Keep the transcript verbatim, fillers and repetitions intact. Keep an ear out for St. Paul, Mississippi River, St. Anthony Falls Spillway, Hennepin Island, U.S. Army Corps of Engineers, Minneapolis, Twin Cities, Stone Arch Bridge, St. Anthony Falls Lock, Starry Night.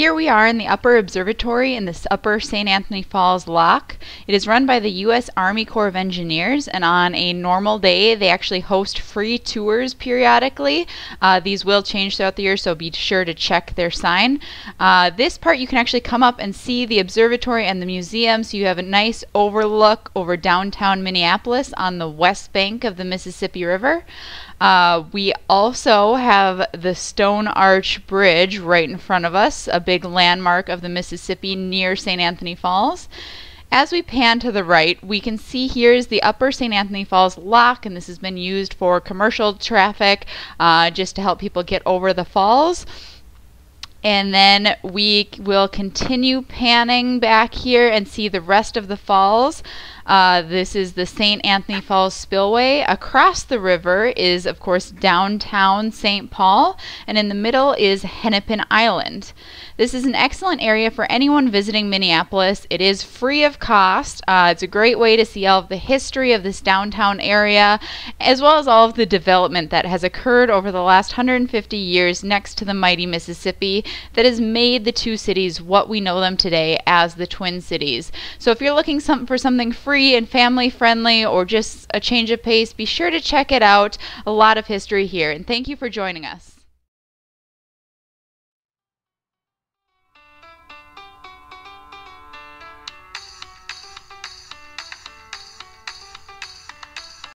Here we are in the upper observatory in this upper Saint Anthony Falls Lock. It is run by the U S Army Corps of Engineers, and on a normal day they actually host free tours periodically. Uh, these will change throughout the year, so be sure to check their sign. Uh, this part you can actually come up and see the observatory and the museum, so you have a nice overlook over downtown Minneapolis on the west bank of the Mississippi River. Uh, we also have the Stone Arch Bridge right in front of us, a big landmark of the Mississippi near Saint Anthony Falls. As we pan to the right, we can see here's the upper Saint Anthony Falls Lock, and this has been used for commercial traffic uh, just to help people get over the falls. And then we will continue panning back here and see the rest of the falls. Uh, this is the Saint Anthony Falls Spillway. Across the river is, of course, downtown Saint Paul, and in the middle is Hennepin Island. This is an excellent area for anyone visiting Minneapolis. It is free of cost. Uh, it's a great way to see all of the history of this downtown area, as well as all of the development that has occurred over the last one hundred fifty years next to the mighty Mississippi that has made the two cities what we know them today as the Twin Cities. So if you're looking some, for something free and family friendly, or just a change of pace, be sure to check it out. A lot of history here, and thank you for joining us.